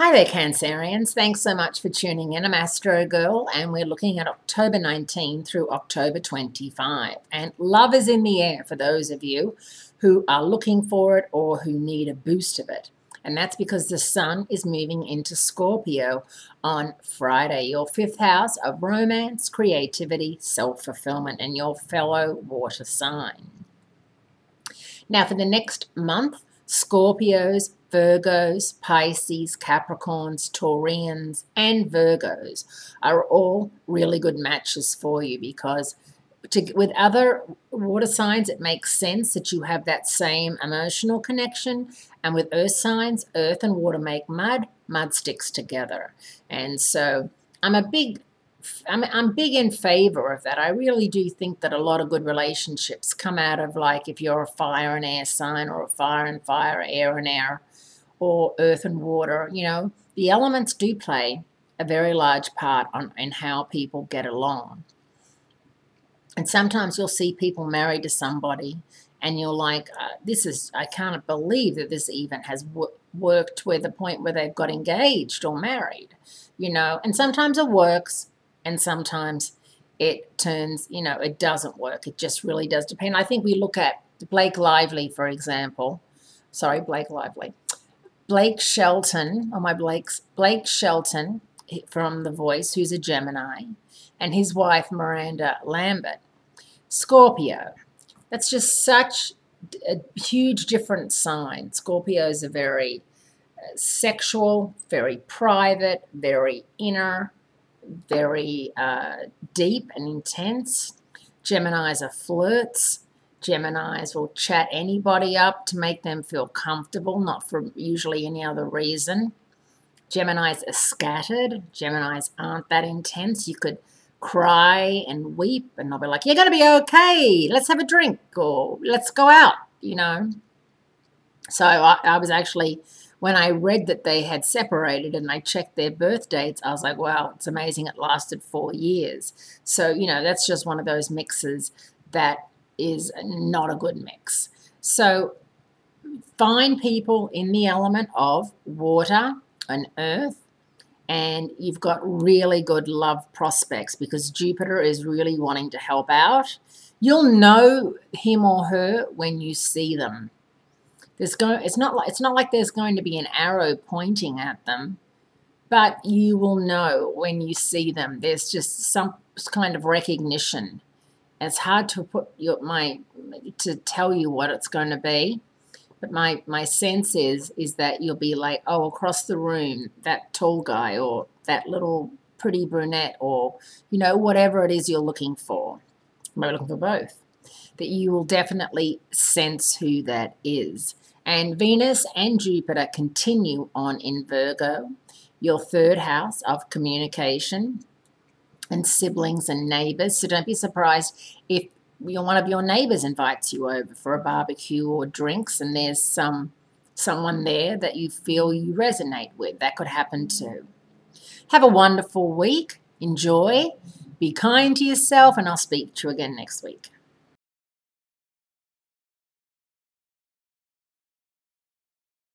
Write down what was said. Hi there, Cancerians. Thanks so much for tuning in. I'm Astro Girl, and we're looking at October 19 through October 25. And love is in the air for those of you who are looking for it or who need a boost of it. And that's because the sun is moving into Scorpio on Friday, your fifth house of romance, creativity, self-fulfillment, and your fellow water sign. Now, for the next month, Scorpios, Virgos, Pisces, Capricorns, Taurians, and Virgos are all really good matches for you because with other water signs, it makes sense that you have that same emotional connection. And with earth signs, earth and water make mud. Mud sticks together. And so I'm big in favor of that. I really do think that a lot of good relationships come out of, like, if you're a fire and air sign, or a fire and fire, air and air, or earth and water. You know, the elements do play a very large part in how people get along. And sometimes you'll see people married to somebody and you're like, I can't believe that this even has worked to the point where they've got engaged or married, you know. And sometimes it works, and sometimes it turns, you know, it doesn't work. It just really does depend. I think we look at Blake Shelton, Blake Shelton from The Voice, who's a Gemini, and his wife Miranda Lambert, Scorpio. That's just such a huge different sign. Scorpios are very sexual, very private, very inner, very deep and intense. Geminis are flirts. Geminis will chat anybody up to make them feel comfortable, not for usually any other reason. Geminis are scattered. Geminis aren't that intense. You could cry and weep and they'll be like, you're going to be okay. Let's have a drink, or let's go out, you know. So I was actually, when I read that they had separated and I checked their birth dates, I was like, wow, it's amazing it lasted 4 years. So, you know, that's just one of those mixes that is not a good mix. So find people in the element of water and earth, and you've got really good love prospects because Jupiter is really wanting to help out. You'll know him or her when you see them. It's not like there's going to be an arrow pointing at them, but you will know when you see them. There's just some kind of recognition. It's hard to tell you what it's going to be. But my sense is that you'll be like, oh, across the room, that tall guy, or that little pretty brunette, or, you know, whatever it is you're looking for. We're looking for both. That you will definitely sense who that is. And Venus and Jupiter continue on in Virgo, your third house of communication and siblings and neighbors. So don't be surprised if one of your neighbors invites you over for a barbecue or drinks, and there's someone there that you feel you resonate with. That could happen too. Have a wonderful week. Enjoy. Be kind to yourself, and I'll speak to you again next week.